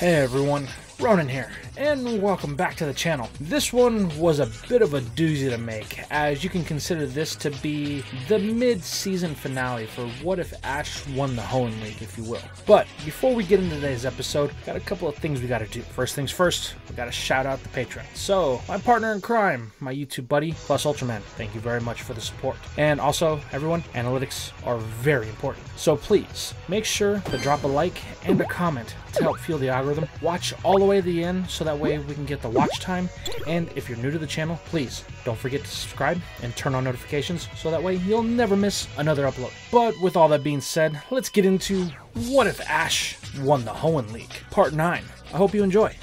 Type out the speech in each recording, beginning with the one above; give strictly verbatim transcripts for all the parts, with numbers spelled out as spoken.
Hey everyone, Ronan here, and welcome back to the channel. This one was a bit of a doozy to make, as you can consider this to be the mid-season finale for What If Ash won the Hoenn League, if you will. But before we get into today's episode, got a couple of things we gotta do. First things first, we gotta shout out the patrons. So, my partner in crime, my YouTube buddy, Plus Ultraman, thank you very much for the support. And also, everyone, analytics are very important. So please, make sure to drop a like and a comment to help fuel the algorithm. Watch all the way to the end so that way we can get the watch time, and if you're new to the channel, please don't forget to subscribe and turn on notifications so that way you'll never miss another upload. But with all that being said, let's get into What If Ash Won the Hoenn League Part nine. I hope you enjoy.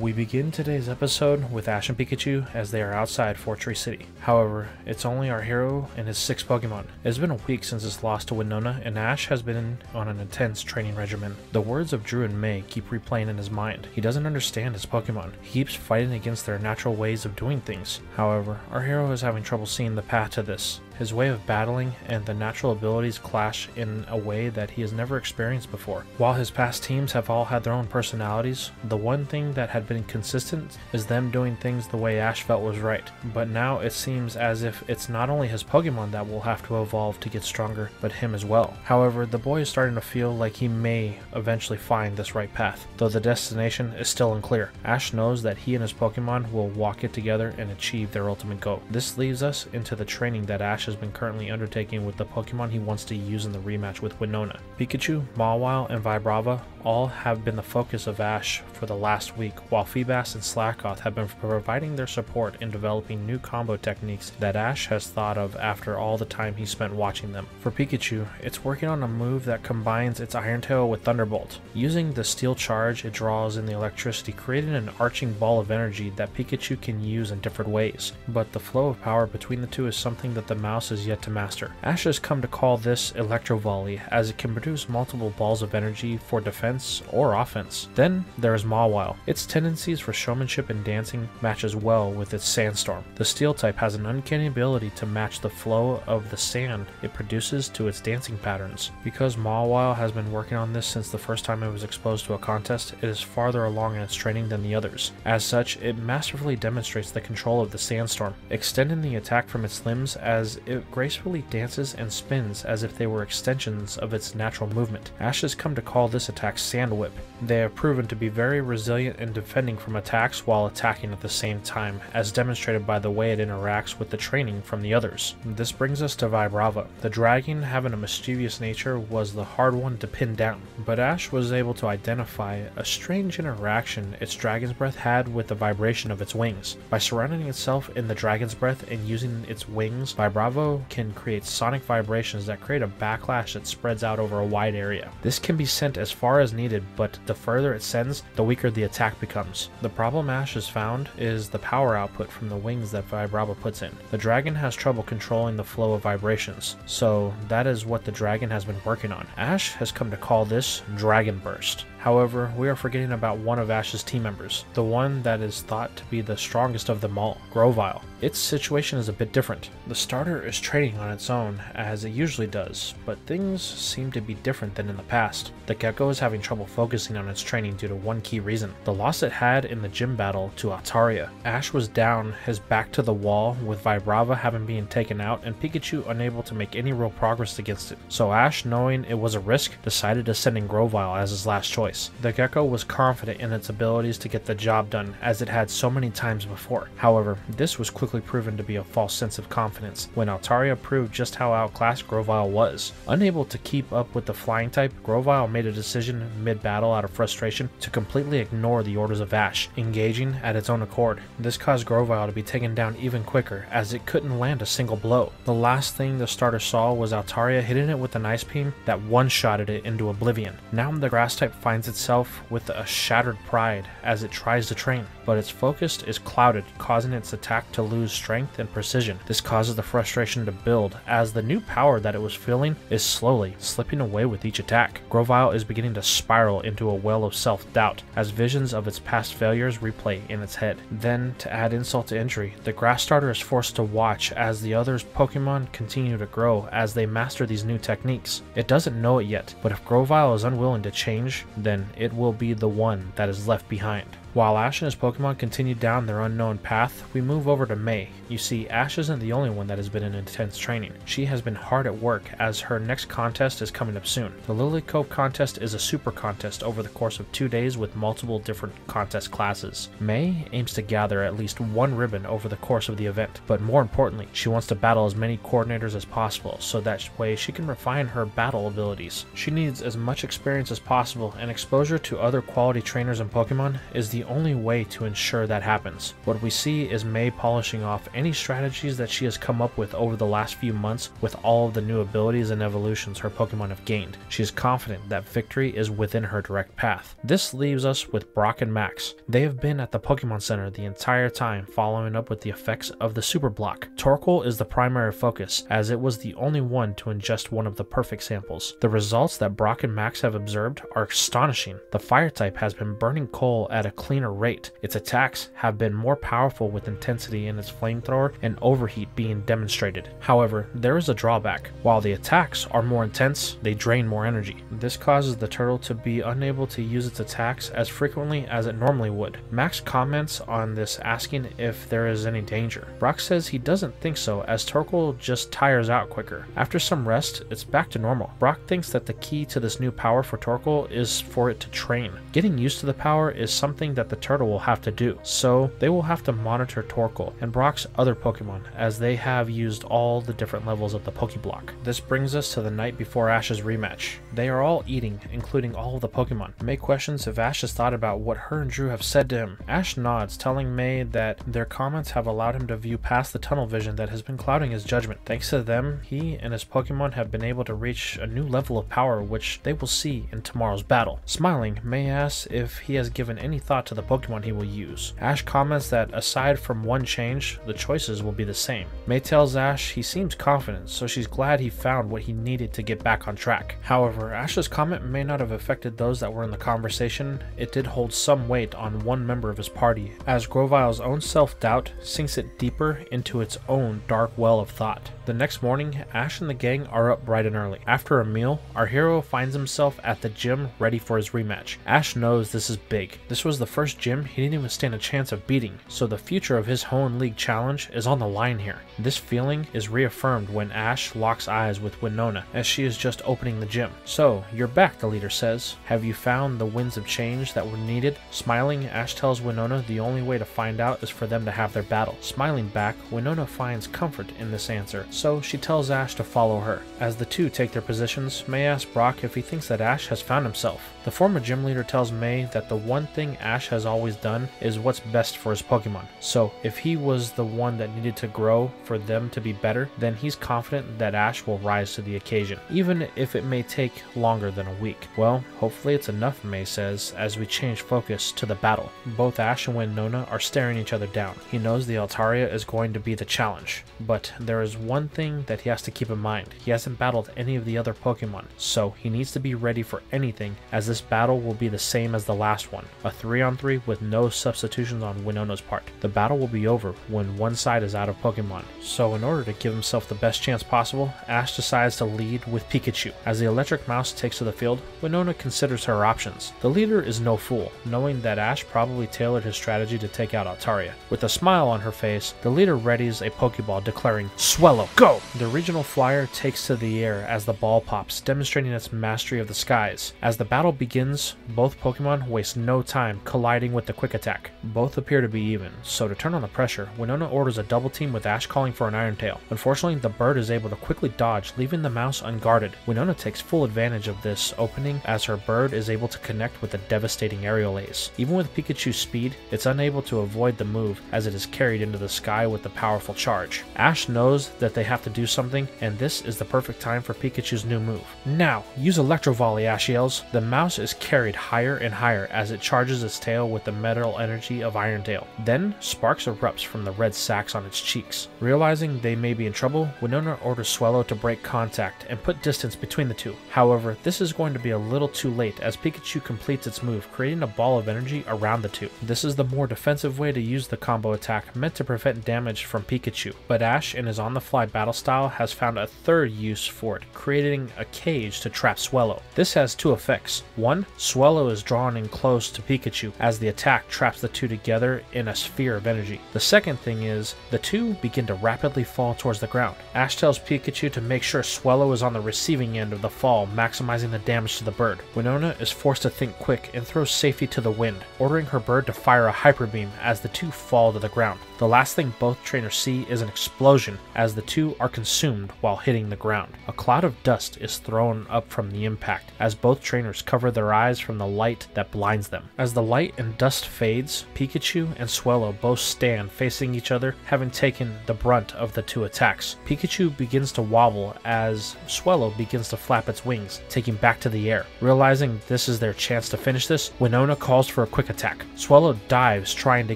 We begin today's episode with Ash and Pikachu as they are outside Fortree City. However, it's only our hero and his six Pokemon. It's been a week since his loss to Winona, and Ash has been on an intense training regimen. The words of Drew and May keep replaying in his mind. He doesn't understand his Pokemon. He keeps fighting against their natural ways of doing things. However, our hero is having trouble seeing the path to this. His way of battling and the natural abilities clash in a way that he has never experienced before. While his past teams have all had their own personalities, the one thing that had been consistent is them doing things the way Ash felt was right. But now it seems as if it's not only his Pokemon that will have to evolve to get stronger, but him as well. However, the boy is starting to feel like he may eventually find this right path, though the destination is still unclear. Ash knows that he and his Pokemon will walk it together and achieve their ultimate goal. This leads us into the training that Ash has been currently undertaking with the Pokemon he wants to use in the rematch with Winona. Pikachu, Mawile, and Vibrava all have been the focus of Ash for the last week, while Feebas and Slakoth have been providing their support in developing new combo techniques that Ash has thought of after all the time he spent watching them. For Pikachu, it's working on a move that combines its Iron Tail with Thunderbolt. Using the steel charge it draws in the electricity, creating an arching ball of energy that Pikachu can use in different ways, but the flow of power between the two is something that the mouse is yet to master. Ash has come to call this Electro Volley, as it can produce multiple balls of energy for defense or offense. Then there is Mawile. Its tendencies for showmanship and dancing matches well with its Sandstorm. The steel type has an uncanny ability to match the flow of the sand it produces to its dancing patterns. Because Mawile has been working on this since the first time it was exposed to a contest, it is farther along in its training than the others. As such, it masterfully demonstrates the control of the Sandstorm, extending the attack from its limbs as it gracefully dances and spins as if they were extensions of its natural movement. Ash has come to call this attack Sand Whip. They have proven to be very resilient in defending from attacks while attacking at the same time, as demonstrated by the way it interacts with the training from the others. This brings us to Vibrava. The dragon, having a mischievous nature, was the hard one to pin down, but Ash was able to identify a strange interaction its dragon's breath had with the vibration of its wings. By surrounding itself in the dragon's breath and using its wings, Vibrava can create sonic vibrations that create a backlash that spreads out over a wide area. This can be sent as far as needed, but the further it sends, the weaker the attack becomes. The problem Ash has found is the power output from the wings that Vibrava puts in. The dragon has trouble controlling the flow of vibrations, so that is what the dragon has been working on. Ash has come to call this Dragon Burst. However, we are forgetting about one of Ash's team members, the one that is thought to be the strongest of them all, Grovyle. Its situation is a bit different. The starter is training on its own, as it usually does, but things seem to be different than in the past. The gecko is having trouble focusing on its training due to one key reason, the loss it had in the gym battle to Altaria. Ash was down, his back to the wall, with Vibrava having been taken out and Pikachu unable to make any real progress against it. So Ash, knowing it was a risk, decided to send in Grovyle as his last choice. The gecko was confident in its abilities to get the job done, as it had so many times before. However, this was quickly proven to be a false sense of confidence when Altaria proved just how outclassed Grovyle was. Unable to keep up with the flying type, Grovyle made a decision mid-battle out of frustration to completely ignore the orders of Ash, engaging at its own accord. This caused Grovyle to be taken down even quicker, as it couldn't land a single blow. The last thing the starter saw was Altaria hitting it with an ice beam that one-shotted it into oblivion. Now the grass type finds finds itself with a shattered pride as it tries to train, but its focus is clouded, causing its attack to lose strength and precision. This causes the frustration to build as the new power that it was feeling is slowly slipping away with each attack. Grovyle is beginning to spiral into a well of self-doubt as visions of its past failures replay in its head. Then, to add insult to injury, the grass starter is forced to watch as the other's Pokemon continue to grow as they master these new techniques. It doesn't know it yet, but if Grovyle is unwilling to change, then it will be the one that is left behind. While Ash and his Pokemon continue down their unknown path, we move over to May. You see, Ash isn't the only one that has been in intense training. She has been hard at work as her next contest is coming up soon. The Lilycove contest is a super contest over the course of two days with multiple different contest classes. May aims to gather at least one ribbon over the course of the event, but more importantly, she wants to battle as many coordinators as possible so that way she can refine her battle abilities. She needs as much experience as possible, and exposure to other quality trainers and Pokemon is the The only way to ensure that happens. What we see is May polishing off any strategies that she has come up with over the last few months with all of the new abilities and evolutions her Pokemon have gained. She is confident that victory is within her direct path. This leaves us with Brock and Max. They have been at the Pokemon Center the entire time, following up with the effects of the Super Block. Torkoal is the primary focus, as it was the only one to ingest one of the perfect samples. The results that Brock and Max have observed are astonishing. The fire type has been burning coal at a cleaner rate. Its attacks have been more powerful with intensity in its flamethrower and overheat being demonstrated. However, there is a drawback. While the attacks are more intense, they drain more energy. This causes the turtle to be unable to use its attacks as frequently as it normally would. Max comments on this, asking if there is any danger. Brock says he doesn't think so, as Torkoal just tires out quicker. After some rest, it's back to normal. Brock thinks that the key to this new power for Torkoal is for it to train. Getting used to the power is something that that the turtle will have to do, so they will have to monitor Torkoal and Brock's other Pokemon as they have used all the different levels of the Pokeblock. This brings us to the night before Ash's rematch. They are all eating, including all of the Pokemon. May questions if Ash has thought about what her and Drew have said to him. Ash nods, telling May that their comments have allowed him to view past the tunnel vision that has been clouding his judgment. Thanks to them, he and his Pokemon have been able to reach a new level of power, which they will see in tomorrow's battle. Smiling, May asks if he has given any thought to the Pokemon he will use. Ash comments that aside from one change, the choices will be the same. May tells Ash he seems confident, so she's glad he found what he needed to get back on track. However, Ash's comment may not have affected those that were in the conversation. It did hold some weight on one member of his party, as Grovyle's own self-doubt sinks it deeper into its own dark well of thought. The next morning, Ash and the gang are up bright and early. After a meal, our hero finds himself at the gym ready for his rematch. Ash knows this is big. This was the first gym he didn't even stand a chance of beating, so the future of his Hoenn League challenge is on the line here. This feeling is reaffirmed when Ash locks eyes with Winona as she is just opening the gym. "So, you're back," the leader says. "Have you found the winds of change that were needed?" Smiling, Ash tells Winona the only way to find out is for them to have their battle. Smiling back, Winona finds comfort in this answer, so she tells Ash to follow her. As the two take their positions, May asks Brock if he thinks that Ash has found himself. The former gym leader tells May that the one thing Ash has always done is what's best for his Pokemon, so if he was the one that needed to grow for them to be better, then he's confident that Ash will rise to the occasion, even if it may take longer than a week. "Well, hopefully it's enough," May says, as we change focus to the battle. Both Ash and Winona are staring each other down. He knows the Altaria is going to be the challenge, but there is one thing that he has to keep in mind. He hasn't battled any of the other Pokemon, so he needs to be ready for anything, as this battle will be the same as the last one, a three on three with no substitutions on Winona's part. The battle will be over when one side is out of Pokemon, so in order to give himself the best chance possible, Ash decides to lead with Pikachu. As the electric mouse takes to the field, Winona considers her options. The leader is no fool, knowing that Ash probably tailored his strategy to take out Altaria. With a smile on her face, the leader readies a Pokeball, declaring, "Swellow! Go!" The regional flyer takes to the air as the ball pops, demonstrating its mastery of the skies. As the battle begins, both Pokemon waste no time colliding with the quick attack. Both appear to be even, so to turn on the pressure, Winona orders a double team with Ash calling for an Iron Tail. Unfortunately, the bird is able to quickly dodge, leaving the mouse unguarded. Winona takes full advantage of this opening as her bird is able to connect with a devastating aerial ace. Even with Pikachu's speed, it's unable to avoid the move as it is carried into the sky with the powerful charge. Ash knows that they have to do something, and this is the perfect time for Pikachu's new move. Now, use Electro Volley, Ashiels. The mouse is carried higher and higher as it charges its tail with the metal energy of Iron Tail. Then, sparks erupts from the red sacks on its cheeks. Realizing they may be in trouble, Winona orders Swellow to break contact and put distance between the two. However, this is going to be a little too late as Pikachu completes its move, creating a ball of energy around the two. This is the more defensive way to use the combo attack meant to prevent damage from Pikachu, but Ash, in his on-the-fly battle style, has found a third use for it, creating a cage to trap Swellow. This has two effects. One, Swellow is drawn in close to Pikachu as the attack traps the two together in a sphere of energy. The second thing is, the two begin to rapidly fall towards the ground. Ash tells Pikachu to make sure Swellow is on the receiving end of the fall, maximizing the damage to the bird. Winona is forced to think quick and throws safety to the wind, ordering her bird to fire a hyper beam as the two fall to the ground. The last thing both trainers see is an explosion as the two are consumed while hitting the ground. A cloud of dust is thrown up from the impact as both trainers cover their eyes from the light that blinds them. As the light and dust fades, Pikachu and Swellow both stand facing each other, having taken the brunt of the two attacks. Pikachu begins to wobble as Swellow begins to flap its wings, taking back to the air. Realizing this is their chance to finish this, Winona calls for a quick attack. Swellow dives, trying to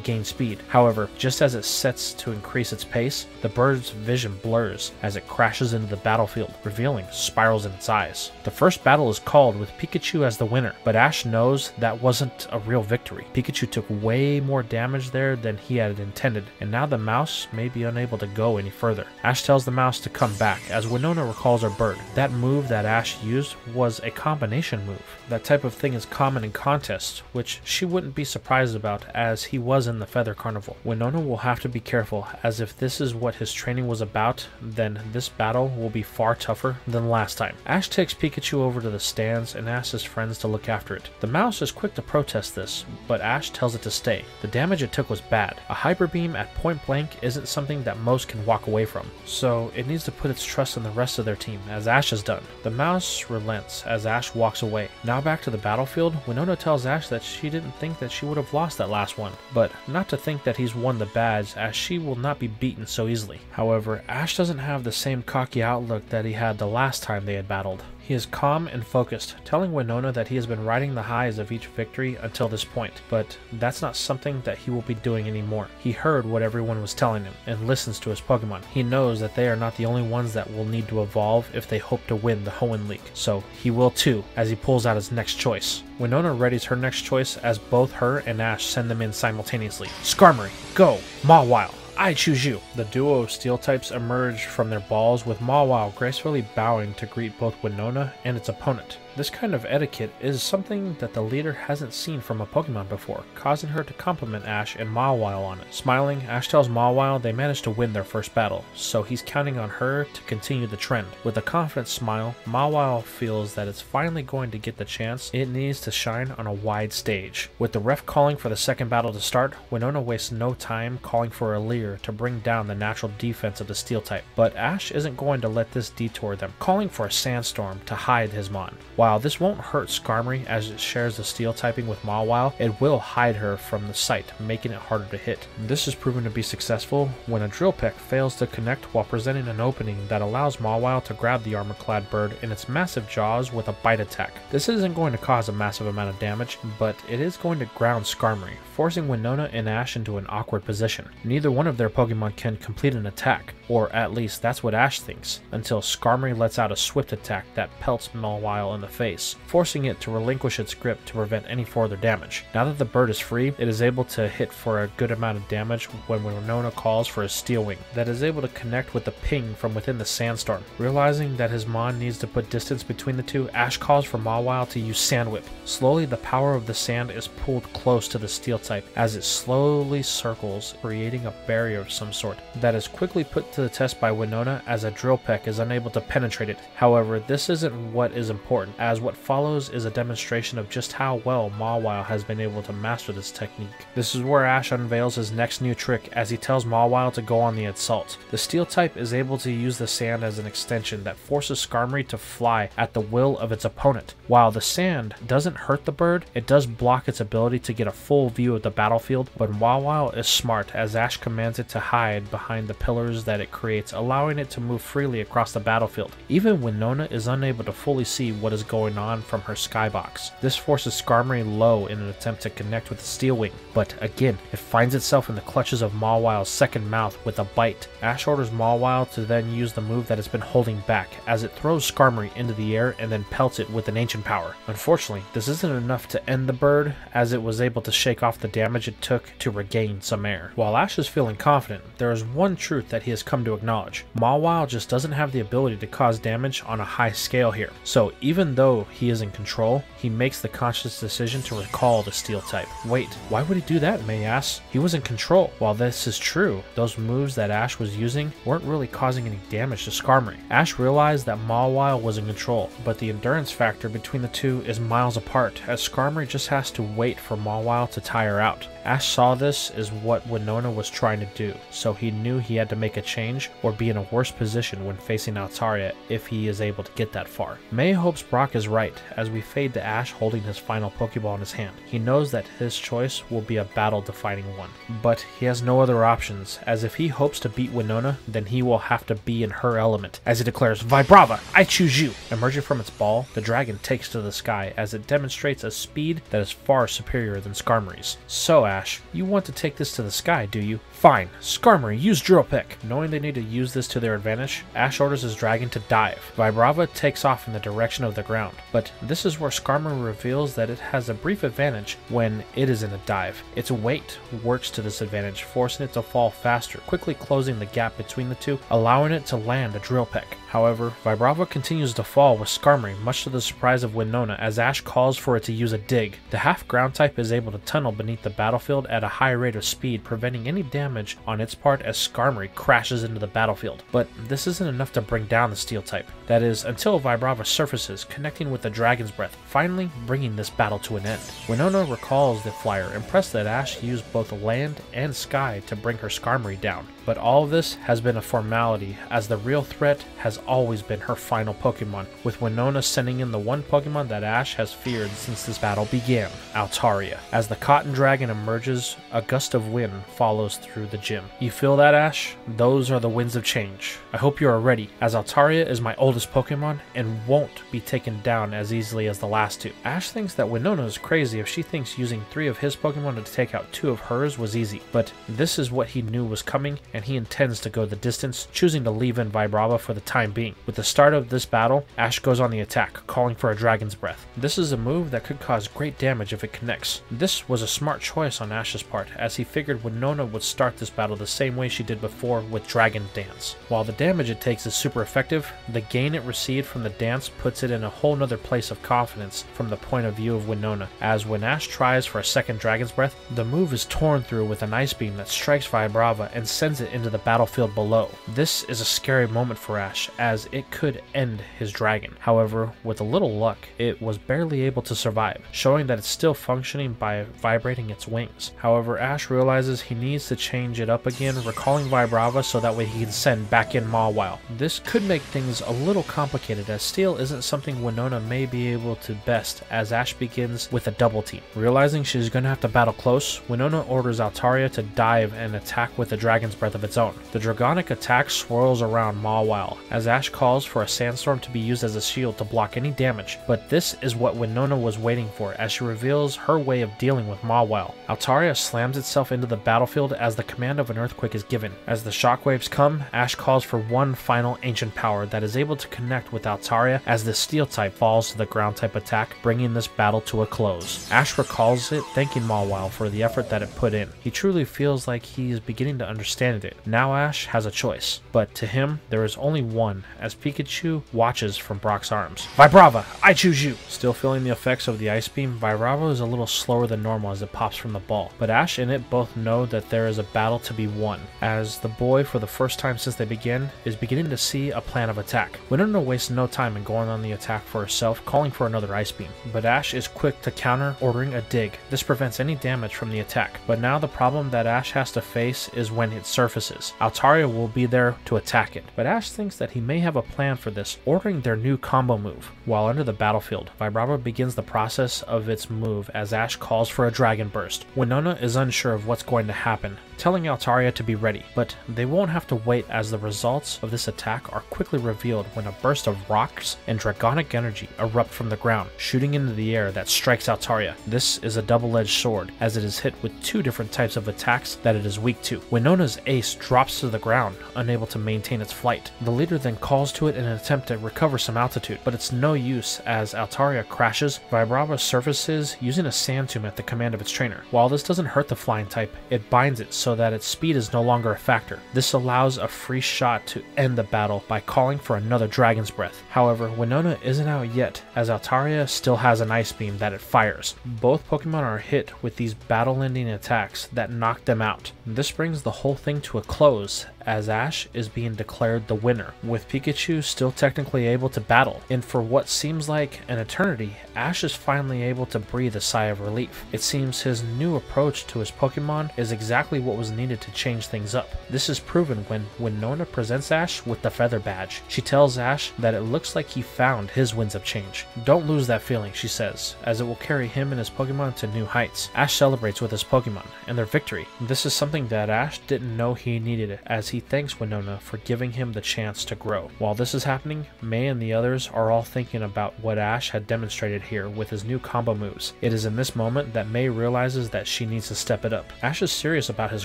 gain speed. However, just as it sets to increase its pace, the bird's vision blurs as it crashes into the battlefield, revealing spirals in its eyes. The first battle is called with Pikachu as the winner, but Ash knows that wasn't a real victory. Pikachu took way more damage there than he had intended, and now the mouse may be unable to go any further. Ash tells the mouse to come back as Winona recalls her bird. That move that Ash used was a combination move. That type of thing is common in contests, which she wouldn't be surprised about as he was in the Feather Carnival. Winona will have to be careful, as if this is what his training was about, then this battle will be far tougher than last time. Ash takes Pikachu over to the stands and asks his friends to look after it. The mouse is quick to protest this, but Ash tells it to stay. The damage it took was bad. A hyper beam at point blank isn't something that most can walk away from, so it needs to put its trust in the rest of their team, as Ash has done. The mouse relents as Ash walks away. Now back to the battlefield, Winona tells Ash that she didn't think that she would have lost that last one, but not to think that he's won the badge, as she will not be beaten so easily. However, Ash doesn't have the same cocky outlook that he had the last time they had battled. He is calm and focused, telling Winona that he has been riding the highs of each victory until this point, but that's not something that he will be doing anymore. He heard what everyone was telling him and listens to his Pokemon. He knows that they are not the only ones that will need to evolve if they hope to win the Hoenn League, so he will too as he pulls out his next choice. Winona readies her next choice as both her and Ash send them in simultaneously. Skarmory, go! Mawile, I choose you! The duo of steel types emerge from their balls, with Mawile gracefully bowing to greet both Winona and its opponent. This kind of etiquette is something that the leader hasn't seen from a Pokemon before, causing her to compliment Ash and Mawile on it. Smiling, Ash tells Mawile they managed to win their first battle, so he's counting on her to continue the trend. With a confident smile, Mawile feels that it's finally going to get the chance it needs to shine on a wide stage. With the ref calling for the second battle to start, Winona wastes no time calling for a leer to bring down the natural defense of the steel type, but Ash isn't going to let this detour them, calling for a sandstorm to hide his mon. While this won't hurt Skarmory as it shares the steel typing with Mawile, it will hide her from the sight, making it harder to hit. This is proven to be successful when a drill peck fails to connect while presenting an opening that allows Mawile to grab the armor-clad bird in its massive jaws with a bite attack. This isn't going to cause a massive amount of damage, but it is going to ground Skarmory, forcing Winona and Ash into an awkward position. Neither one of their Pokemon can complete an attack, or at least that's what Ash thinks, until Skarmory lets out a swift attack that pelts Mawile in the face, forcing it to relinquish its grip to prevent any further damage. Now that the bird is free, it is able to hit for a good amount of damage when Winona calls for a steel wing that is able to connect with the ping from within the sandstorm. Realizing that his mon needs to put distance between the two, Ash calls for Mawile to use Sandwhip. Slowly, the power of the sand is pulled close to the steel type as it slowly circles, creating a barrier of some sort that is quickly put to the test by Winona as a drill peck is unable to penetrate it. However, this isn't what is important, as what follows is a demonstration of just how well Mawile has been able to master this technique. This is where Ash unveils his next new trick as he tells Mawile to go on the assault. The steel type is able to use the sand as an extension that forces Skarmory to fly at the will of its opponent. While the sand doesn't hurt the bird, it does block its ability to get a full view of the battlefield, but Mawile is smart as Ash commands it to hide behind the pillars that it creates, allowing it to move freely across the battlefield. Even Winona is unable to fully see what is going on from her skybox. This forces Skarmory low in an attempt to connect with the steel wing, but again, it finds itself in the clutches of Mawile's second mouth with a bite. Ash orders Mawile to then use the move that it's been holding back, as it throws Skarmory into the air and then pelts it with an ancient power. Unfortunately, this isn't enough to end the bird, as it was able to shake off the damage it took to regain some air. While Ash is feeling confident, there is one truth that he has come to acknowledge. Mawile just doesn't have the ability to cause damage on a high scale here, so even though he is in control, he makes the conscious decision to recall the steel type. Wait, why would he do that, May asks? He was in control. While this is true, those moves that Ash was using weren't really causing any damage to Skarmory. Ash realized that Mawile was in control, but the endurance factor between the two is miles apart, as Skarmory just has to wait for Mawile to tire out. Ash saw this is what Winona was trying to do, so he knew he had to make a change or be in a worse position when facing Altaria if he is able to get that far. May hopes Brock is right as we fade to Ash holding his final Pokeball in his hand. He knows that his choice will be a battle-defining one, but he has no other options, as if he hopes to beat Winona, then he will have to be in her element, as he declares, "Vibrava, I choose you!" Emerging from its ball, the dragon takes to the sky as it demonstrates a speed that is far superior than Skarmory's. So, Ash, you want to take this to the sky, do you? Fine, Skarmory, use Drill Pick! Knowing they need to use this to their advantage, Ash orders his dragon to dive. Vibrava takes off in the direction of the ground, but this is where Skarmory reveals that it has a brief advantage when it is in a dive. Its weight works to this advantage, forcing it to fall faster, quickly closing the gap between the two, allowing it to land a Drill Pick. However, Vibrava continues to fall with Skarmory, much to the surprise of Winona, as Ash calls for it to use a dig. The half-ground type is able to tunnel beneath the battlefield at a high rate of speed, preventing any damage on its part as Skarmory crashes into the battlefield. But this isn't enough to bring down the steel type. That is, until Vibrava surfaces, connecting with the dragon's breath, finally bringing this battle to an end. Winona recalls the flyer, impressed that Ash used both land and sky to bring her Skarmory down. But all of this has been a formality, as the real threat has always been her final Pokemon, with Winona sending in the one Pokemon that Ash has feared since this battle began, Altaria. As the cotton dragon emerges, a gust of wind follows through the gym. You feel that, Ash? Those are the winds of change. I hope you are ready, as Altaria is my oldest Pokemon and won't be taken down as easily as the last two. Ash thinks that Winona is crazy if she thinks using three of his Pokemon to take out two of hers was easy, but this is what he knew was coming, and he intends to go the distance, choosing to leave in Vibrava for the time being. With the start of this battle, Ash goes on the attack, calling for a Dragon's Breath. This is a move that could cause great damage if it connects. This was a smart choice on Ash's part, as he figured Winona would start this battle the same way she did before with Dragon Dance. While the damage it takes is super effective, the gain it received from the dance puts it in a whole nother place of confidence from the point of view of Winona, as when Ash tries for a second Dragon's Breath, the move is torn through with an ice beam that strikes Vibrava and sends it into the battlefield below. This is a scary moment for Ash, as it could end his dragon. However, with a little luck, it was barely able to survive, showing that it's still functioning by vibrating its wings. However, Ash realizes he needs to change it up again, recalling Vibrava so that way he can send back in Mawile. This could make things a little complicated, as steel isn't something Winona may be able to best, as Ash begins with a double team. Realizing she's going to have to battle close, Winona orders Altaria to dive and attack with the Dragon's Breath of its own. The Dragonic attack swirls around Mawile, as Ash calls for a sandstorm to be used as a shield to block any damage, but this is what Winona was waiting for as she reveals her way of dealing with Mawile. Altaria slams itself into the battlefield as the command of an earthquake is given. As the shockwaves come, Ash calls for one final ancient power that is able to connect with Altaria as the steel type falls to the ground type attack, bringing this battle to a close. Ash recalls it, thanking Mawile for the effort that it put in. He truly feels like he is beginning to understand it. Now Ash has a choice, but to him, there is only one, as Pikachu watches from Brock's arms. "Vibrava, I choose you!" Still feeling the effects of the ice beam, Vibrava is a little slower than normal as it pops from the ball, but Ash and it both know that there is a battle to be won, as the boy, for the first time since they begin, is beginning to see a plan of attack. Winona wastes no time in going on the attack for herself, calling for another Ice Beam, but Ash is quick to counter, ordering a dig. This prevents any damage from the attack, but now the problem that Ash has to face is when it surfaces. Altaria will be there to attack it, but Ash thinks that he may have a plan for this, ordering their new combo move. While under the battlefield, Vibrava begins the process of its move as Ash calls for a Dragon Burst. Winona is unsure of what's going to happen, telling Altaria to be ready, but they won't have to wait as the results of this attack are quickly revealed when a burst of rocks and draconic energy erupt from the ground, shooting into the air that strikes Altaria. This is a double-edged sword, as it is hit with two different types of attacks that it is weak to. Winona's ace drops to the ground, unable to maintain its flight. The leader then calls to it in an attempt to recover some altitude, but it's no use as Altaria crashes. Vibrava surfaces using a sand tomb at the command of its trainer. While this doesn't hurt the flying type, it binds it so that its speed is no longer a factor. This allows a free shot to end the battle by calling for another Dragon's Breath. However, Winona isn't out yet, as Altaria still has an Ice Beam that it fires. Both Pokemon are hit with these battle-ending attacks that knock them out. This brings the whole thing to a close, as Ash is being declared the winner, with Pikachu still technically able to battle, and for what seems like an eternity, Ash is finally able to breathe a sigh of relief. It seems his new approach to his Pokemon is exactly what was needed to change things up. This is proven when Winona presents Ash with the Feather Badge. She tells Ash that it looks like he found his winds of change. Don't lose that feeling, she says, as it will carry him and his Pokemon to new heights. Ash celebrates with his Pokemon and their victory. This is something that Ash didn't know he needed, as he thanks Winona for giving him the chance to grow. While this is happening, May and the others are all thinking about what Ash had demonstrated here with his new combo moves. It is in this moment that May realizes that she needs to step it up. Ash is serious about his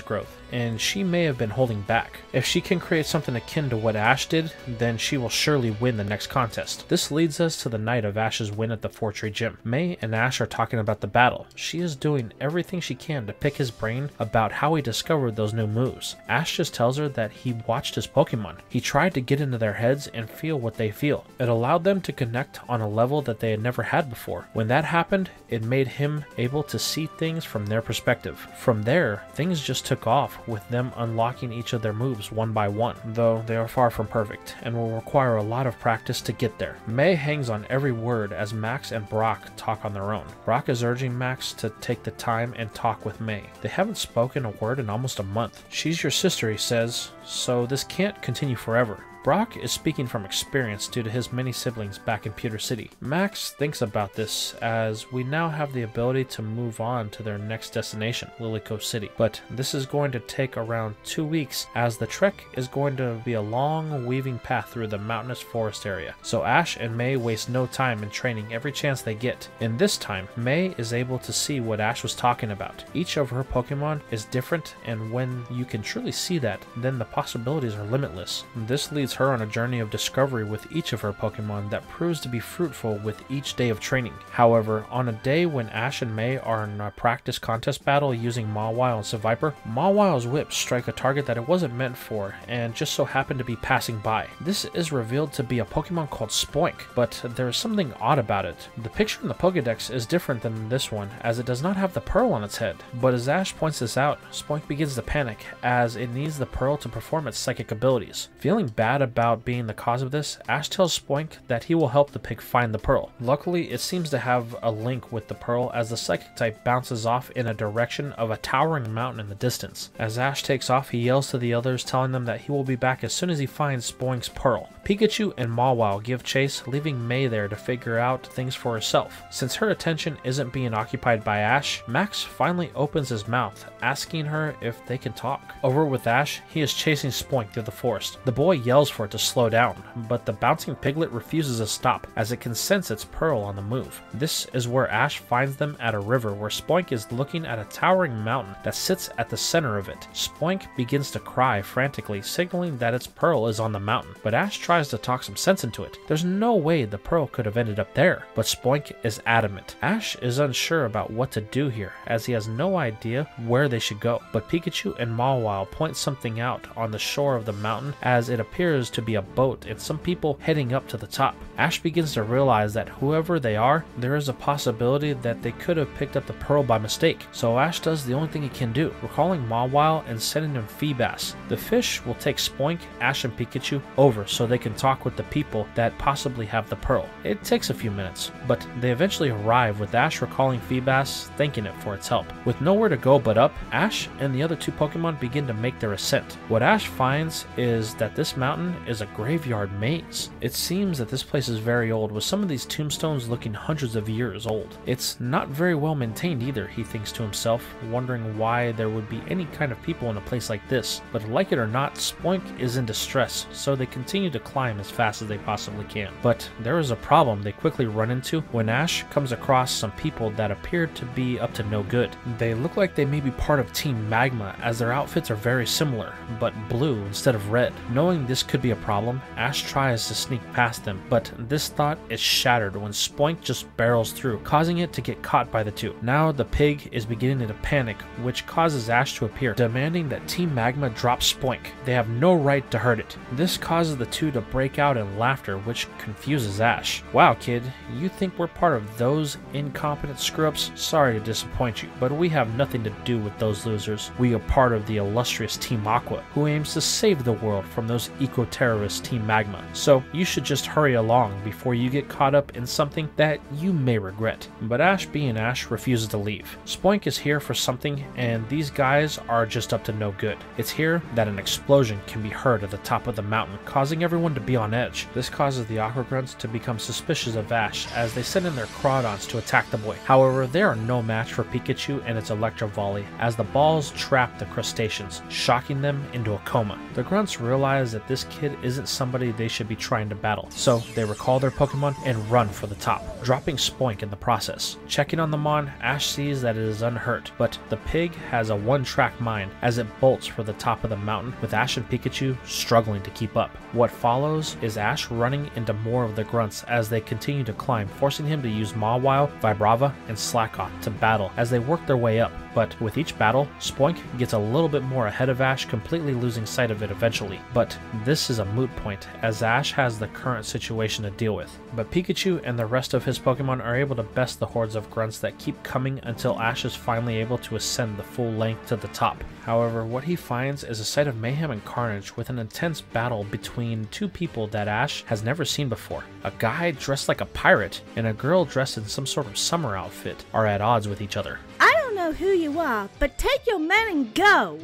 growth, and she may have been holding back. If she can create something akin to what Ash did, then she will surely win the next contest. This leads us to the night of Ash's win at the Four Tree Gym. May and Ash are talking about the battle. She is doing everything she can to pick his brain about how he discovered those new moves. Ash just tells her that that he watched his Pokemon. He tried to get into their heads and feel what they feel. It allowed them to connect on a level that they had never had before. When that happened, it made him able to see things from their perspective. From there, things just took off with them unlocking each of their moves one by one, though they are far from perfect and will require a lot of practice to get there. May hangs on every word as Max and Brock talk on their own. Brock is urging Max to take the time and talk with May. They haven't spoken a word in almost a month. "She's your sister," he says, "so this can't continue forever." Brock is speaking from experience due to his many siblings back in Pewter City. Max thinks about this, as we now have the ability to move on to their next destination, Lilycove City. But this is going to take around two weeks, as the trek is going to be a long, weaving path through the mountainous forest area. So Ash and May waste no time in training every chance they get. And this time, May is able to see what Ash was talking about. Each of her Pokemon is different, and when you can truly see that, then the possibilities are limitless. This leads her on a journey of discovery with each of her Pokemon that proves to be fruitful with each day of training. However, on a day when Ash and May are in a practice contest battle using Mawile and Seviper, Mawile's whips strike a target that it wasn't meant for and just so happened to be passing by. This is revealed to be a Pokemon called Spoink, but there is something odd about it. The picture in the Pokedex is different than this one, as it does not have the pearl on its head. But as Ash points this out, Spoink begins to panic as it needs the pearl to perform its psychic abilities. Feeling bad about being the cause of this, Ash tells Spoink that he will help the pig find the pearl. Luckily, it seems to have a link with the pearl, as the psychic type bounces off in a direction of a towering mountain in the distance. As Ash takes off, he yells to the others, telling them that he will be back as soon as he finds Spoink's pearl. Pikachu and Mawile give chase, leaving May there to figure out things for herself. Since her attention isn't being occupied by Ash, Max finally opens his mouth, asking her if they can talk. Over with Ash, he is chasing Spoink through the forest. The boy yells for it to slow down, but the bouncing piglet refuses to stop, as it can sense its pearl on the move. This is where Ash finds them at a river, where Spoink is looking at a towering mountain that sits at the center of it. Spoink begins to cry frantically, signaling that its pearl is on the mountain, but Ash tries to talk some sense into it. There's no way the pearl could have ended up there, but Spoink is adamant. Ash is unsure about what to do here, as he has no idea where they should go, but Pikachu and Mawile point something out on the shore of the mountain, as it appears appears to be a boat and some people heading up to the top. Ash begins to realize that whoever they are, there is a possibility that they could have picked up the pearl by mistake, so Ash does the only thing he can do, recalling Mawile and sending him Feebas. The fish will take Spoink, Ash, and Pikachu over so they can talk with the people that possibly have the pearl. It takes a few minutes, but they eventually arrive with Ash recalling Feebas, thanking it for its help. With nowhere to go but up, Ash and the other two Pokemon begin to make their ascent. What Ash finds is that this mountain is a graveyard maze. It seems that this place is very old, with some of these tombstones looking hundreds of years old. It's not very well maintained either, he thinks to himself, wondering why there would be any kind of people in a place like this. But like it or not, Spoink is in distress, so they continue to climb as fast as they possibly can. But there is a problem they quickly run into when Ash comes across some people that appear to be up to no good. They look like they may be part of Team Magma, as their outfits are very similar, but blue instead of red. Knowing this could be a problem, Ash tries to sneak past them, but this thought is shattered when Spoink just barrels through, causing it to get caught by the two. Now the pig is beginning to panic, which causes Ash to appear, demanding that Team Magma drop Spoink. They have no right to hurt it. This causes the two to break out in laughter, which confuses Ash. Wow, kid, you think we're part of those incompetent screw-ups? Sorry to disappoint you, but we have nothing to do with those losers. We are part of the illustrious Team Aqua, who aims to save the world from those eco-terrorists Team Magma. So you should just hurry along before you get caught up in something that you may regret. But Ash being Ash refuses to leave. Spoink is here for something, and these guys are just up to no good. It's here that an explosion can be heard at the top of the mountain, causing everyone to be on edge. This causes the Aqua Grunts to become suspicious of Ash as they send in their Groudons to attack the boy. However, they are no match for Pikachu and its Electro Volley, as the balls trap the crustaceans, shocking them into a coma. The Grunts realize that this kid isn't somebody they should be trying to battle, so they recall their Pokemon and run for the top, dropping Spoink in the process. Checking on the Mon, Ash sees that it is unhurt, but the pig has a one-track mind as it bolts for the top of the mountain, with Ash and Pikachu struggling to keep up. What follows is Ash running into more of the Grunts as they continue to climb, forcing him to use Mawile, Vibrava, and Slakoth to battle as they work their way up. But with each battle, Spoink gets a little bit more ahead of Ash, completely losing sight of it eventually. But this is a moot point, as Ash has the current situation to deal with. But Pikachu and the rest of his Pokemon are able to best the hordes of Grunts that keep coming until Ash is finally able to ascend the full length to the top. However, what he finds is a sight of mayhem and carnage, with an intense battle between two people that Ash has never seen before. A guy dressed like a pirate and a girl dressed in some sort of summer outfit are at odds with each other. I don't know who you are, but take your man and go!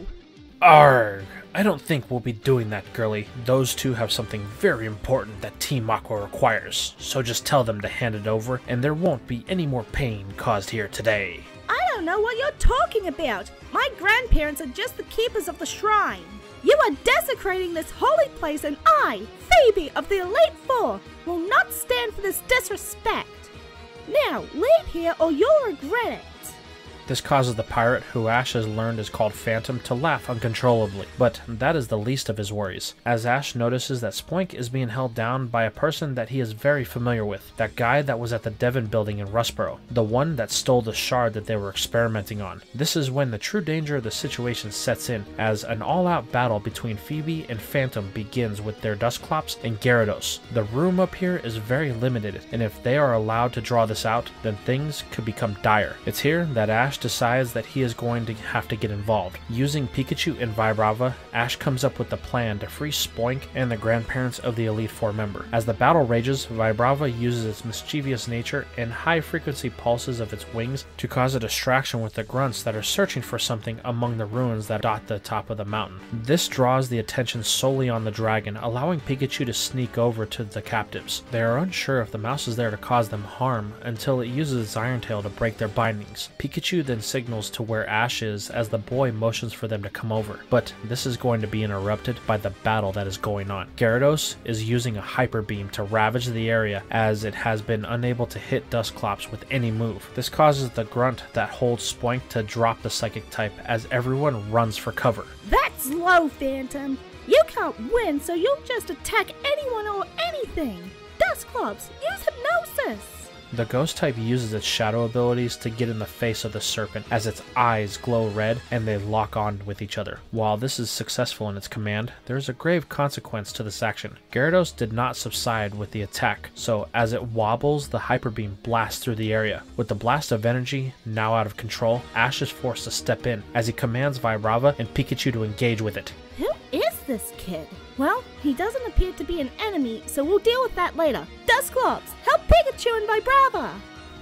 Arrgh! I don't think we'll be doing that, girly. Those two have something very important that Team Aqua requires, so just tell them to hand it over and there won't be any more pain caused here today. I don't know what you're talking about! My grandparents are just the keepers of the shrine! You are desecrating this holy place, and I, Phoebe of the Elite Four, will not stand for this disrespect! Now, leave here or you'll regret it! This causes the pirate, who Ash has learned is called Phantom, to laugh uncontrollably, but that is the least of his worries, as Ash notices that Spoink is being held down by a person that he is very familiar with, that guy that was at the Devon building in Rustboro, the one that stole the shard that they were experimenting on. This is when the true danger of the situation sets in, as an all-out battle between Phoebe and Phantom begins with their Dustclops and Gyarados. The room up here is very limited, and if they are allowed to draw this out, then things could become dire. It's here that Ash Ash decides that he is going to have to get involved. Using Pikachu and Vibrava, Ash comes up with the plan to free Spoink and the grandparents of the Elite Four member. As the battle rages, Vibrava uses its mischievous nature and high-frequency pulses of its wings to cause a distraction with the Grunts that are searching for something among the ruins that dot the top of the mountain. This draws the attention solely on the dragon, allowing Pikachu to sneak over to the captives. They are unsure if the mouse is there to cause them harm until it uses its Iron Tail to break their bindings. Pikachu then signals to where Ash is as the boy motions for them to come over, but this is going to be interrupted by the battle that is going on. Gyarados is using a hyper beam to ravage the area as it has been unable to hit Dusclops with any move. This causes the grunt that holds Spoink to drop the psychic type as everyone runs for cover. That's low, Phantom! You can't win, so you'll just attack anyone or anything! Dusclops, use hypnosis! The ghost type uses its shadow abilities to get in the face of the serpent as its eyes glow red and they lock on with each other. While this is successful in its command, there is a grave consequence to this action. Gyarados did not subside with the attack, so as it wobbles, the hyper beam blasts through the area. With the blast of energy now out of control, Ash is forced to step in as he commands Vibrava and Pikachu to engage with it. Who is this kid? Well, he doesn't appear to be an enemy, so we'll deal with that later. Dustclops, help Pikachu and Vibrava!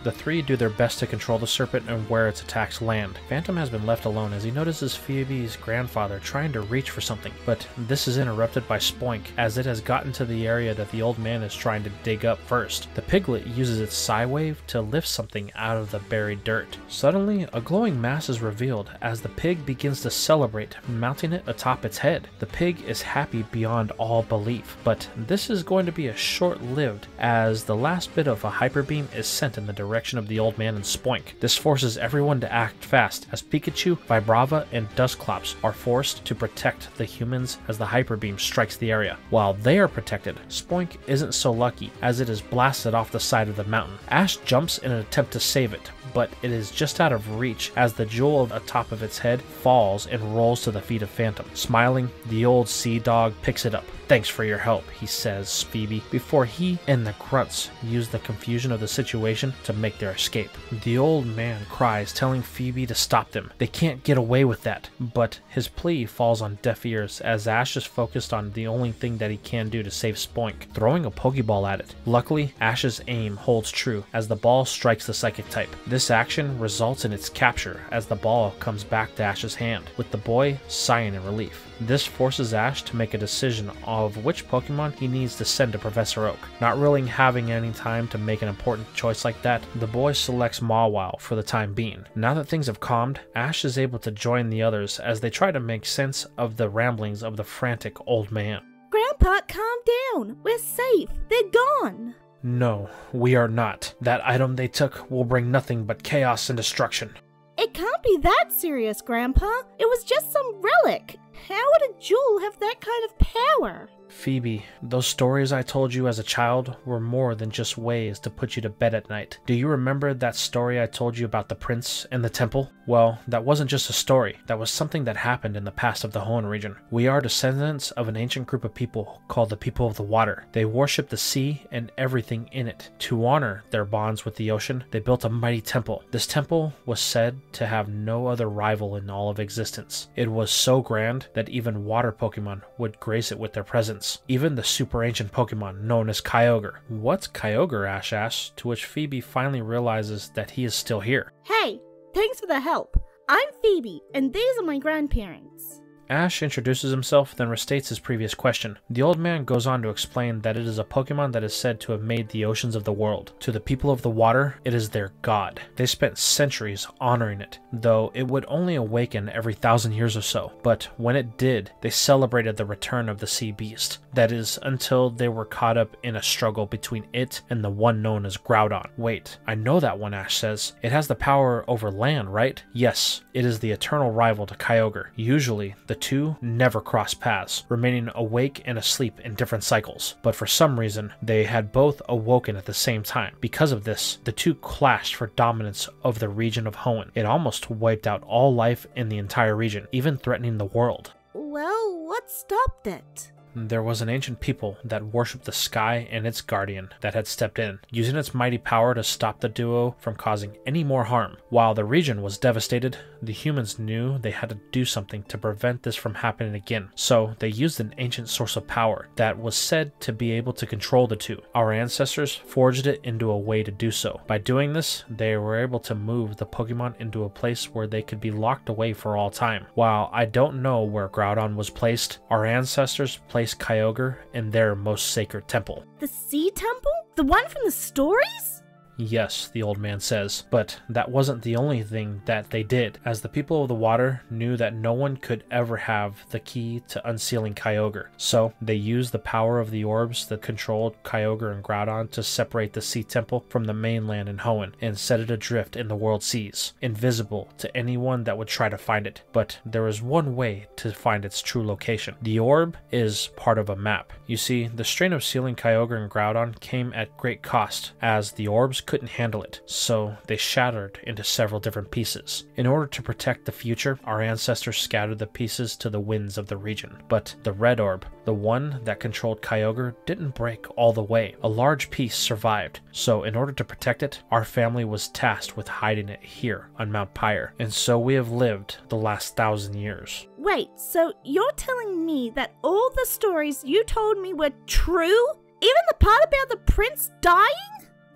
The three do their best to control the serpent and where its attacks land. Phantom has been left alone as he notices Phoebe's grandfather trying to reach for something, but this is interrupted by Spoink as it has gotten to the area that the old man is trying to dig up first. The piglet uses its psi wave to lift something out of the buried dirt. Suddenly, a glowing mass is revealed as the pig begins to celebrate, mounting it atop its head. The pig is happy beyond all belief, but this is going to be a short-lived as the last bit of a hyper beam is sent in the direction direction of the old man and Spoink. This forces everyone to act fast as Pikachu, Vibrava, and Dustclops are forced to protect the humans as the hyper beam strikes the area. While they are protected, Spoink isn't so lucky as it is blasted off the side of the mountain. Ash jumps in an attempt to save it, but it is just out of reach as the jewel atop of its head falls and rolls to the feet of Phantom. Smiling, the old sea dog picks it up. "Thanks for your help," he says, Phoebe, before he and the grunts use the confusion of the situation to make their escape. The old man cries, telling Phoebe to stop them. They can't get away with that, but his plea falls on deaf ears as Ash is focused on the only thing that he can do to save Spoink, throwing a Pokeball at it. Luckily, Ash's aim holds true as the ball strikes the psychic type. This action results in its capture as the ball comes back to Ash's hand, with the boy sighing in relief. This forces Ash to make a decision of which Pokemon he needs to send to Professor Oak. Not really having any time to make an important choice like that, the boy selects Mawile for the time being. Now that things have calmed, Ash is able to join the others as they try to make sense of the ramblings of the frantic old man. "Grandpa, calm down. We're safe. They're gone." "No, we are not. That item they took will bring nothing but chaos and destruction." "It can't be that serious, Grandpa. It was just some relic. How would a jewel have that kind of power?" "Phoebe, those stories I told you as a child were more than just ways to put you to bed at night. Do you remember that story I told you about the prince and the temple? Well, that wasn't just a story. That was something that happened in the past of the Hoenn region. We are descendants of an ancient group of people called the People of the Water. They worship the sea and everything in it. To honor their bonds with the ocean, they built a mighty temple. This temple was said to have no other rival in all of existence. It was so grand that even water Pokemon would grace it with their presence. Even the super ancient Pokemon known as Kyogre." "What's Kyogre?" Ash asks, to which Phoebe finally realizes that he is still here. "Hey, thanks for the help. I'm Phoebe, and these are my grandparents." Ash introduces himself, then restates his previous question. The old man goes on to explain that it is a Pokemon that is said to have made the oceans of the world. To the people of the water, it is their god. They spent centuries honoring it, though it would only awaken every thousand years or so. But when it did, they celebrated the return of the sea beast. That is, until they were caught up in a struggle between it and the one known as Groudon. "Wait, I know that one," Ash says. "It has the power over land, right?" "Yes, it is the eternal rival to Kyogre. Usually, the two never cross paths, remaining awake and asleep in different cycles, but for some reason they had both awoken at the same time. Because of this, the two clashed for dominance of the region of Hoenn. It almost wiped out all life in the entire region, even threatening the world." "Well, what stopped it?" "There was an ancient people that worshipped the sky and its guardian that had stepped in, using its mighty power to stop the duo from causing any more harm. While the region was devastated, the humans knew they had to do something to prevent this from happening again. So they used an ancient source of power that was said to be able to control the two. Our ancestors forged it into a way to do so. By doing this, they were able to move the Pokemon into a place where they could be locked away for all time. While I don't know where Groudon was placed, our ancestors placed Kyogre in their most sacred temple." "The sea temple? The one from the stories?" "Yes," the old man says, "but that wasn't the only thing that they did, as the people of the water knew that no one could ever have the key to unsealing Kyogre. So they used the power of the orbs that controlled Kyogre and Groudon to separate the sea temple from the mainland in Hoenn and set it adrift in the world seas, invisible to anyone that would try to find it. But there is one way to find its true location. The orb is part of a map. You see, the strain of sealing Kyogre and Groudon came at great cost, as the orbs just couldn't handle it, so they shattered into several different pieces. In order to protect the future, our ancestors scattered the pieces to the winds of the region. But the red orb, the one that controlled Kyogre, didn't break all the way. A large piece survived, so in order to protect it, our family was tasked with hiding it here on Mount Pyre, and so we have lived the last thousand years. Wait, so you're telling me that all the stories you told me were true? Even the part about the prince dying?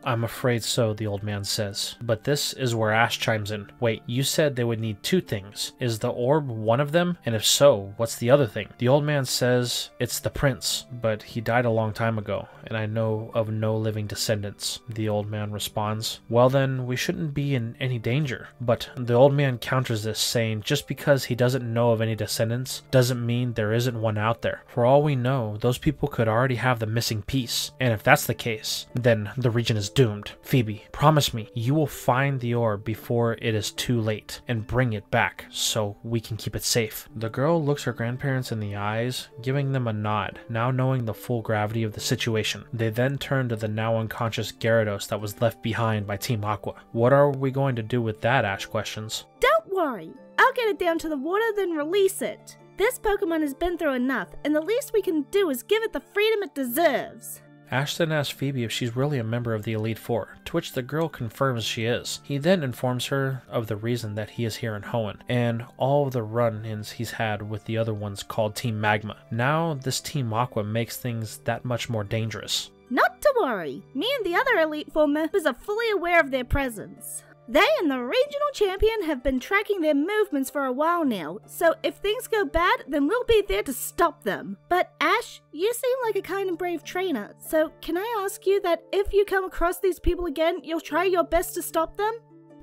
I'm afraid so, the old man says. But this is where Ash chimes in. Wait, you said they would need two things. Is the orb one of them? And if so, what's the other thing? The old man says it's the prince, but he died a long time ago, and I know of no living descendants. The old man responds, well then, we shouldn't be in any danger. But the old man counters this, saying just because he doesn't know of any descendants doesn't mean there isn't one out there. For all we know, those people could already have the missing piece, and if that's the case, then the region is doomed. Phoebe, promise me you will find the orb before it is too late and bring it back so we can keep it safe. The girl looks her grandparents in the eyes, giving them a nod, now knowing the full gravity of the situation. They then turn to the now unconscious Gyarados that was left behind by Team Aqua. What are we going to do with that, Ash questions. Don't worry, I'll get it down to the water then release it. This Pokemon has been through enough and the least we can do is give it the freedom it deserves. Ash then asks Phoebe if she's really a member of the Elite Four, to which the girl confirms she is. He then informs her of the reason that he is here in Hoenn, and all of the run-ins he's had with the other ones called Team Magma. Now, this Team Aqua makes things that much more dangerous. Not to worry, me and the other Elite Four members are fully aware of their presence. They and the regional champion have been tracking their movements for a while now, so if things go bad, then we'll be there to stop them. But Ash, you seem like a kind and brave trainer, so can I ask you that if you come across these people again, you'll try your best to stop them?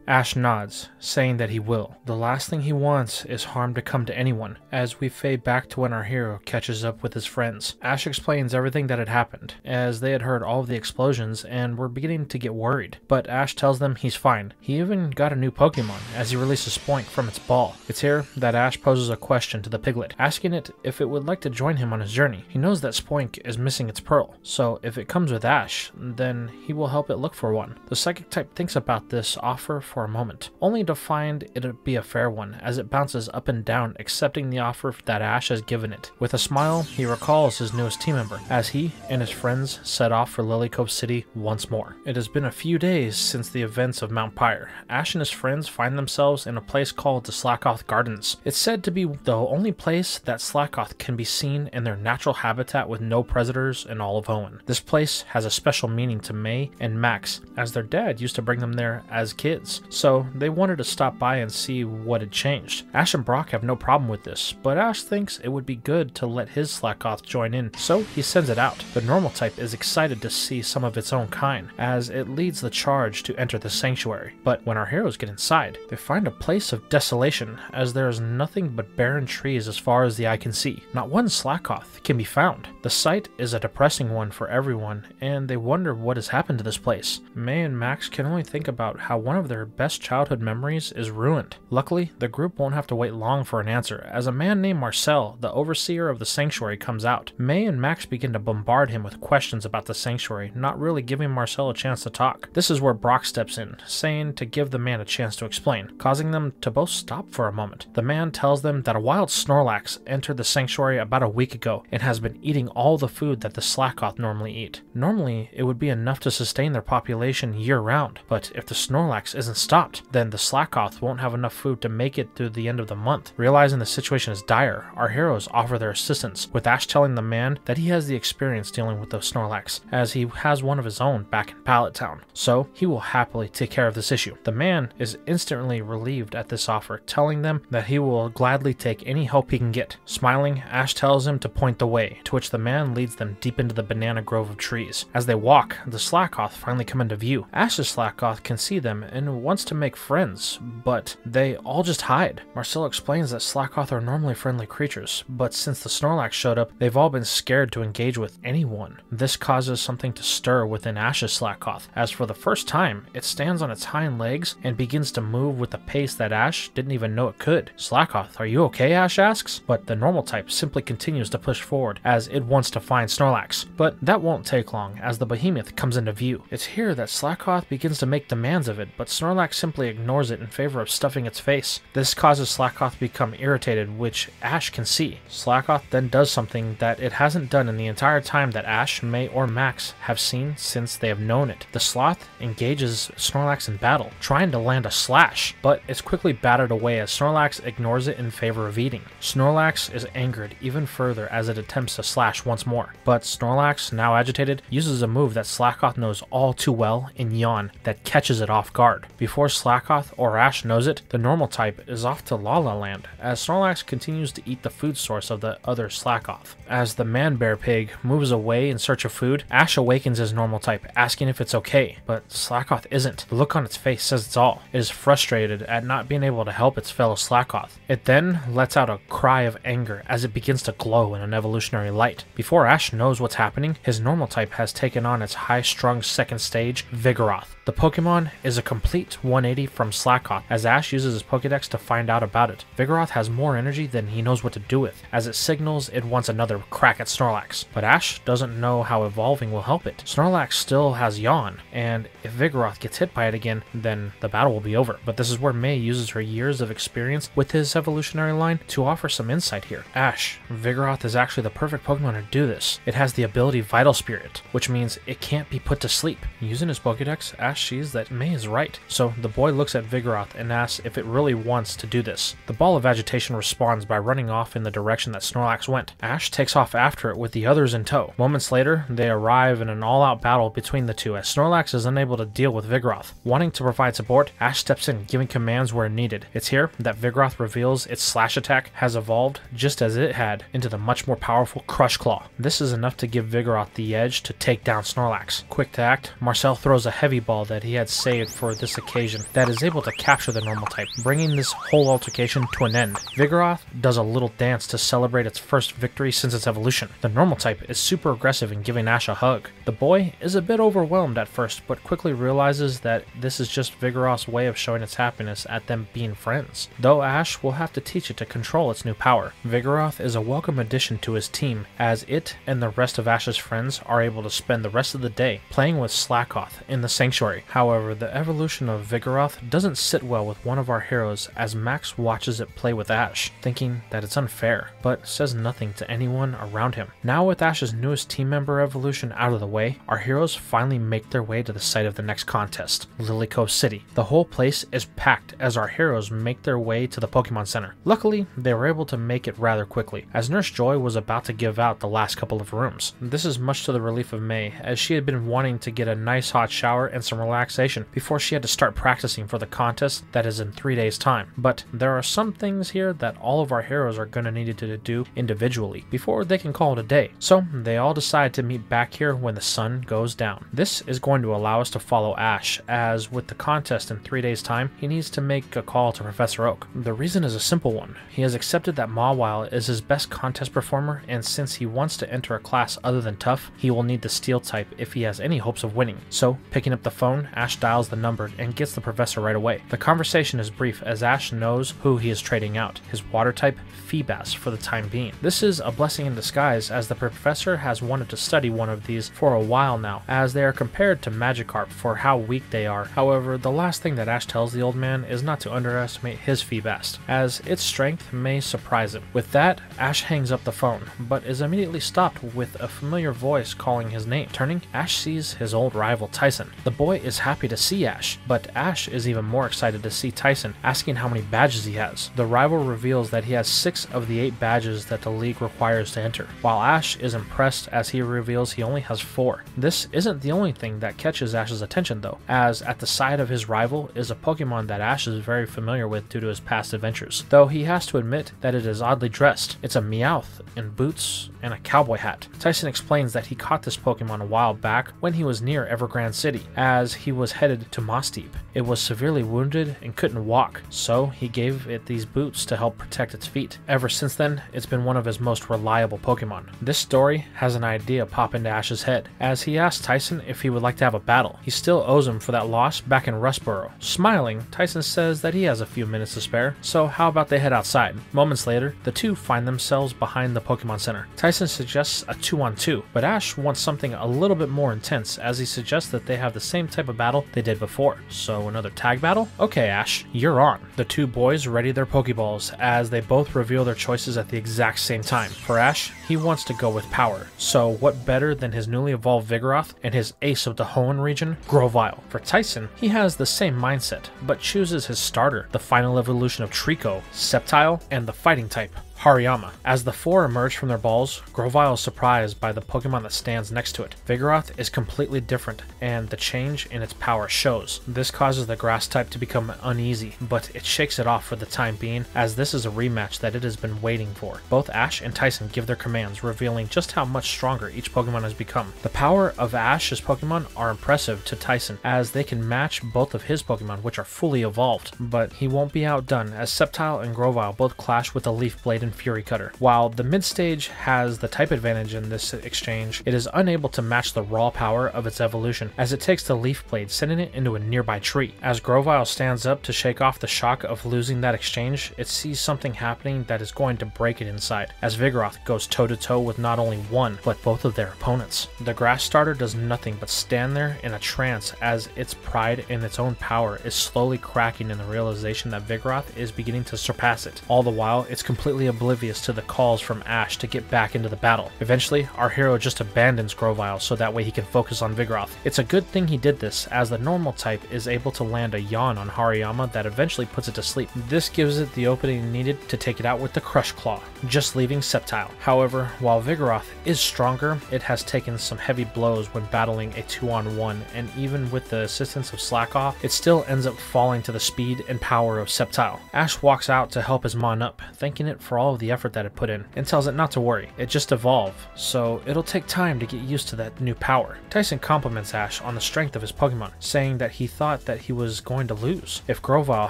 Ash nods, saying that he will. The last thing he wants is harm to come to anyone, as we fade back to when our hero catches up with his friends. Ash explains everything that had happened, as they had heard all of the explosions and were beginning to get worried. But Ash tells them he's fine. He even got a new Pokemon, as he releases Spoink from its ball. It's here that Ash poses a question to the piglet, asking it if it would like to join him on his journey. He knows that Spoink is missing its pearl, so if it comes with Ash, then he will help it look for one. The psychic type thinks about this offer for for a moment, only to find it'd be a fair one, as it bounces up and down, accepting the offer that Ash has given it. With a smile, he recalls his newest team member, as he and his friends set off for Lilycove City once more. It has been a few days since the events of Mount Pyre. Ash and his friends find themselves in a place called the Slakoth Gardens. It's said to be the only place that Slakoth can be seen in their natural habitat with no predators in all of Hoenn. This place has a special meaning to May and Max, as their dad used to bring them there as kids. So they wanted to stop by and see what had changed. Ash and Brock have no problem with this, but Ash thinks it would be good to let his Slakoth join in, so he sends it out. The normal type is excited to see some of its own kind, as it leads the charge to enter the sanctuary. But when our heroes get inside, they find a place of desolation, as there is nothing but barren trees as far as the eye can see. Not one Slakoth can be found. The sight is a depressing one for everyone, and they wonder what has happened to this place. May and Max can only think about how one of their best childhood memories is ruined. Luckily, the group won't have to wait long for an answer, as a man named Marcel, the overseer of the sanctuary, comes out. May and Max begin to bombard him with questions about the sanctuary, not really giving Marcel a chance to talk. This is where Brock steps in, saying to give the man a chance to explain, causing them to both stop for a moment. The man tells them that a wild Snorlax entered the sanctuary about a week ago and has been eating all the food that the Slakoth normally eat. Normally, it would be enough to sustain their population year-round, but if the Snorlax isn't stopped, then the Slakoth won't have enough food to make it through the end of the month. Realizing the situation is dire, our heroes offer their assistance, with Ash telling the man that he has the experience dealing with the Snorlax, as he has one of his own back in Pallet Town, so he will happily take care of this issue. The man is instantly relieved at this offer, telling them that he will gladly take any help he can get. Smiling, Ash tells him to point the way, to which the man leads them deep into the banana grove of trees. As they walk, the Slakoth finally come into view. Ash's Slakoth can see them, and one wants to make friends, but they all just hide. Marcel explains that Slakoth are normally friendly creatures, but since the Snorlax showed up, they've all been scared to engage with anyone. This causes something to stir within Ash's Slakoth, as for the first time, it stands on its hind legs and begins to move with a pace that Ash didn't even know it could. Slakoth, are you okay? Ash asks, but the normal type simply continues to push forward as it wants to find Snorlax. But that won't take long, as the behemoth comes into view. It's here that Slakoth begins to make demands of it, but Snorlax simply ignores it in favor of stuffing its face. This causes Slakoth to become irritated, which Ash can see. Slakoth then does something that it hasn't done in the entire time that Ash, May, or Max have seen since they have known it. The sloth engages Snorlax in battle, trying to land a slash, but it's quickly battered away as Snorlax ignores it in favor of eating. Snorlax is angered even further as it attempts to slash once more, but Snorlax, now agitated, uses a move that Slakoth knows all too well in Yawn that catches it off guard. Before Slakoth or Ash knows it, the normal type is off to La La Land as Snorlax continues to eat the food source of the other Slakoth. As the man-bear pig moves away in search of food, Ash awakens his normal type, asking if it's okay, but Slakoth isn't. The look on its face says it's all. It is frustrated at not being able to help its fellow Slakoth. It then lets out a cry of anger as it begins to glow in an evolutionary light. Before Ash knows what's happening, his normal type has taken on its high-strung second stage, Vigoroth. The Pokemon is a complete one eighty from Slakoth, as Ash uses his Pokedex to find out about it. Vigoroth has more energy than he knows what to do with, as it signals it wants another crack at Snorlax, but Ash doesn't know how evolving will help it. Snorlax still has Yawn, and if Vigoroth gets hit by it again, then the battle will be over. But this is where May uses her years of experience with his evolutionary line to offer some insight here. Ash, Vigoroth is actually the perfect Pokemon to do this. It has the ability Vital Spirit, which means it can't be put to sleep. Using his Pokedex, Ash Ash sees that May is right, so the boy looks at Vigoroth and asks if it really wants to do this. The ball of agitation responds by running off in the direction that Snorlax went. Ash takes off after it with the others in tow. Moments later, they arrive in an all-out battle between the two as Snorlax is unable to deal with Vigoroth. Wanting to provide support, Ash steps in, giving commands where needed. It's here that Vigoroth reveals its slash attack has evolved, just as it had, into the much more powerful Crush Claw. This is enough to give Vigoroth the edge to take down Snorlax. Quick to act, Marcel throws a heavy ball that he had saved for this occasion that is able to capture the normal type, bringing this whole altercation to an end. Vigoroth does a little dance to celebrate its first victory since its evolution. The normal type is super aggressive in giving Ash a hug. The boy is a bit overwhelmed at first, but quickly realizes that this is just Vigoroth's way of showing its happiness at them being friends, though Ash will have to teach it to control its new power. Vigoroth is a welcome addition to his team, as it and the rest of Ash's friends are able to spend the rest of the day playing with Slakoth in the sanctuary. However, the evolution of Vigoroth doesn't sit well with one of our heroes as Max watches it play with Ash, thinking that it's unfair, but says nothing to anyone around him. Now with Ash's newest team member evolution out of the way, our heroes finally make their way to the site of the next contest, Lilycove City. The whole place is packed as our heroes make their way to the Pokemon Center. Luckily, they were able to make it rather quickly, as Nurse Joy was about to give out the last couple of rooms. This is much to the relief of May, as she had been wanting to get a nice hot shower and some relaxation before she had to start practicing for the contest that is in three days time. But there are some things here that all of our heroes are going to need to do individually before they can call it a day, so they all decide to meet back here when the sun goes down. This is going to allow us to follow Ash, as with the contest in three days time he needs to make a call to Professor Oak. The reason is a simple one. He has accepted that Mawile is his best contest performer, and since he wants to enter a class other than tough, he will need the steel type if he has any hopes of winning. So picking up the phone, Ash dials the number and gets the professor right away. The conversation is brief as Ash knows who he is trading out, his water type, Feebas, for the time being. This is a blessing in disguise, as the professor has wanted to study one of these for a while now, as they are compared to Magikarp for how weak they are. However, the last thing that Ash tells the old man is not to underestimate his Feebas, as its strength may surprise him. With that, Ash hangs up the phone, but is immediately stopped with a familiar voice calling his name. Turning, Ash sees his old rival Tyson. The boy is happy to see Ash, but Ash is even more excited to see Tyson, asking how many badges he has. The rival reveals that he has six of the eight badges that the league requires to enter, while Ash is impressed as he reveals he only has four. This isn't the only thing that catches Ash's attention though, as at the side of his rival is a Pokemon that Ash is very familiar with due to his past adventures, though he has to admit that it is oddly dressed. It's a Meowth in boots and a cowboy hat. Tyson explains that he caught this Pokemon a while back when he was near Evergrande City, as as he was headed to Moss Deep. It was severely wounded and couldn't walk, so he gave it these boots to help protect its feet. Ever since then, it's been one of his most reliable Pokemon. This story has an idea pop into Ash's head, as he asked Tyson if he would like to have a battle. He still owes him for that loss back in Rustboro. Smiling, Tyson says that he has a few minutes to spare, so how about they head outside? Moments later, the two find themselves behind the Pokemon Center. Tyson suggests a two on two, but Ash wants something a little bit more intense, as he suggests that they have the same type of battle they did before. So another tag battle? Okay, Ash, you're on. The two boys ready their Pokeballs as they both reveal their choices at the exact same time. For Ash, he wants to go with power. So what better than his newly evolved Vigoroth and his ace of the Hoenn region, Grovyle. For Tyson, he has the same mindset, but chooses his starter, the final evolution of Trico, Sceptile, and the fighting type, Hariyama. As the four emerge from their balls, Grovyle is surprised by the Pokemon that stands next to it. Vigoroth is completely different, and the change in its power shows. This causes the grass type to become uneasy, but it shakes it off for the time being, as this is a rematch that it has been waiting for. Both Ash and Tyson give their commands, revealing just how much stronger each Pokemon has become. The power of Ash's Pokemon are impressive to Tyson, as they can match both of his Pokemon, which are fully evolved, but he won't be outdone, as Sceptile and Grovyle both clash with the Leaf Blade and Fury Cutter. While the mid-stage has the type advantage in this exchange, it is unable to match the raw power of its evolution, as it takes the Leaf Blade, sending it into a nearby tree. As Grovyle stands up to shake off the shock of losing that exchange, it sees something happening that is going to break it inside, as Vigoroth goes toe-to-toe with not only one, but both of their opponents. The grass starter does nothing but stand there in a trance, as its pride in its own power is slowly cracking in the realization that Vigoroth is beginning to surpass it. All the while, it's completely oblivious oblivious to the calls from Ash to get back into the battle. Eventually, our hero just abandons Grovyle so that way he can focus on Vigoroth. It's a good thing he did this, as the normal type is able to land a yawn on Hariyama that eventually puts it to sleep. This gives it the opening needed to take it out with the Crush Claw, just leaving Sceptile. However, while Vigoroth is stronger, it has taken some heavy blows when battling a two on one, and even with the assistance of Slakoth, it still ends up falling to the speed and power of Sceptile. Ash walks out to help his mon up, thanking it for all of the effort that it put in, and tells it not to worry. It just evolved, so it'll take time to get used to that new power. Tyson compliments Ash on the strength of his Pokemon, saying that he thought that he was going to lose. If Grovyle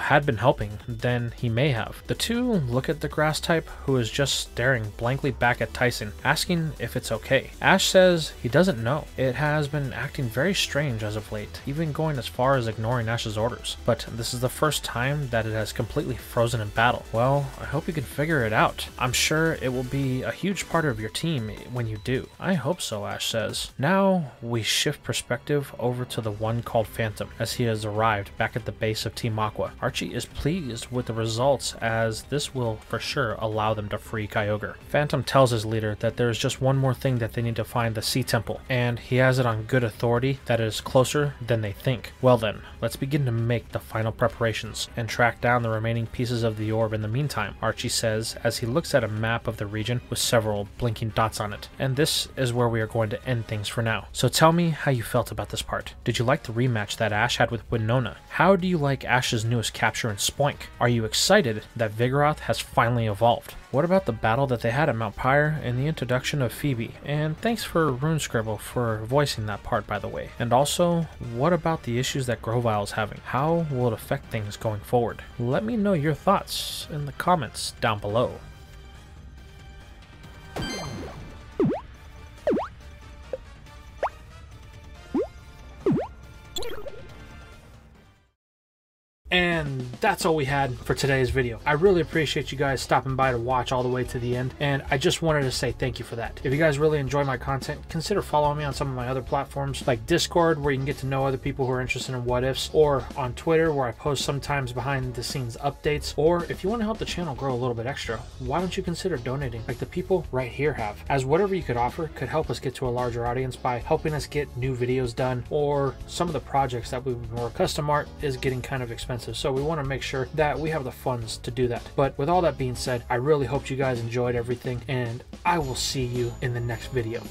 had been helping, then he may have. The two look at the grass type, who is just staring blankly back at Tyson, asking if it's okay. Ash says he doesn't know. It has been acting very strange as of late, even going as far as ignoring Ash's orders, but this is the first time that it has completely frozen in battle. Well, I hope you can figure it out. I'm sure it will be a huge part of your team when you do. I hope so, Ash says. Now we shift perspective over to the one called Phantom, as he has arrived back at the base of Team Aqua. Archie is pleased with the results, as this will for sure allow them to free Kyogre. Phantom tells his leader that there is just one more thing that they need to find, the Sea Temple, and he has it on good authority that it is closer than they think. Well then, let's begin to make the final preparations and track down the remaining pieces of the orb in the meantime, Archie says, as he He looks at a map of the region with several blinking dots on it. And this is where we are going to end things for now. So tell me how you felt about this part. Did you like the rematch that Ash had with Winona? How do you like Ash's newest capture in Spoink? Are you excited that Vigoroth has finally evolved? What about the battle that they had at Mount Pyre and the introduction of Phoebe? And thanks for RuneScribble for voicing that part, by the way. And also, what about the issues that Grovyle is having? How will it affect things going forward? Let me know your thoughts in the comments down below. And that's all we had for today's video. I really appreciate you guys stopping by to watch all the way to the end, and I just wanted to say thank you for that. If you guys really enjoy my content, consider following me on some of my other platforms like Discord, where you can get to know other people who are interested in what ifs, or on Twitter, where I post sometimes behind the scenes updates. Or if you want to help the channel grow a little bit extra, why don't you consider donating like the people right here have, as whatever you could offer could help us get to a larger audience by helping us get new videos done, or some of the projects that we've been working. Custom art is getting kind of expensive, so we want to make sure that we have the funds to do that. But with all that being said, I really hope you guys enjoyed everything, and I will see you in the next video.